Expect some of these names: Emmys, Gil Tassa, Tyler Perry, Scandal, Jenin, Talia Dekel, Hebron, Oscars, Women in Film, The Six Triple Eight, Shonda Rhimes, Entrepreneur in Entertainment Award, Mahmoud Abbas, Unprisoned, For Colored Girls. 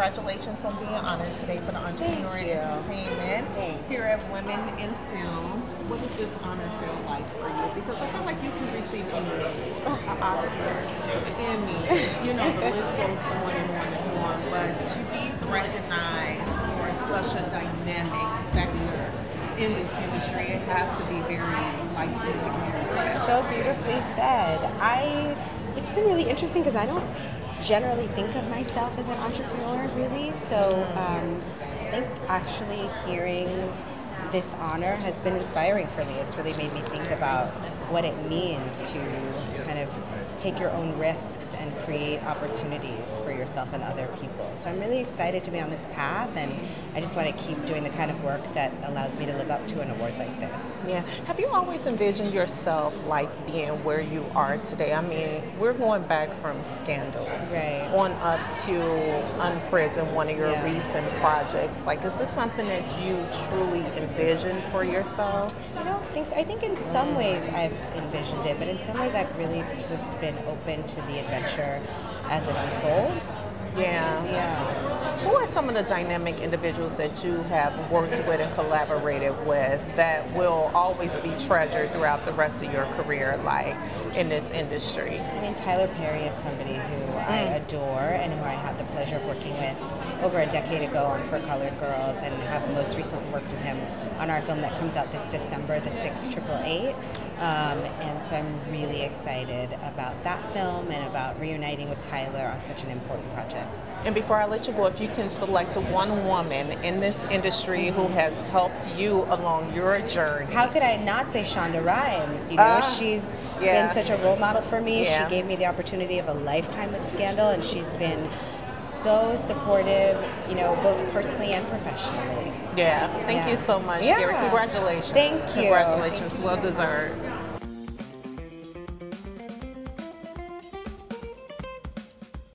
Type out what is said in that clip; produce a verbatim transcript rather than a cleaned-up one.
congratulations on being honored today for the Entrepreneur Entertainment here at Women in Film. What does this honor feel like for you? Because I feel like you can receive any an Oscar, an Emmy, you know, the list goes on and on and on. But to be recognized for such a dynamic sector in this industry, it has to be very licensed and so beautifully said. I it's been really interesting because I don't generally think of myself as an entrepreneur, really. So um, I think actually hearing this honor has been inspiring for me. It's really made me think about what it means to kind of take your own risks and create opportunities for yourself and other people. So I'm really excited to be on this path, and I just want to keep doing the kind of work that allows me to live up to an award like this. Yeah. Have you always envisioned yourself like being where you are today? I mean, we're going back from Scandal right. on up to Unprisoned, one of your yeah. recent projects. Like, is this something that you truly envisioned for yourself? I don't think so. I think in some ways I've envisioned it, but in some ways I've really just been open to the adventure as it unfolds. Yeah. Yeah. Who are some of the dynamic individuals that you have worked with and collaborated with that will always be treasured throughout the rest of your career, like in this industry? I mean, Tyler Perry is somebody who I adore and who I had the pleasure of working with over a decade ago on For Colored Girls, and have most recently worked with him on our film that comes out this December, The Six Triple Eight. Um, and so I'm really excited about that film and about reuniting with Tyler on such an important project. And before I let you go, if you can select one woman in this industry who has helped you along your journey. How could I not say Shonda Rhimes? You know, uh, she's yeah. been such a role model for me. Yeah. She gave me the opportunity of a lifetime with Scandal, and she's been so supportive, you know, both personally and professionally. Yeah. Thank yeah. you so much, yeah. Gary. Congratulations. Thank you. Congratulations. Thank you so well deserved. Much.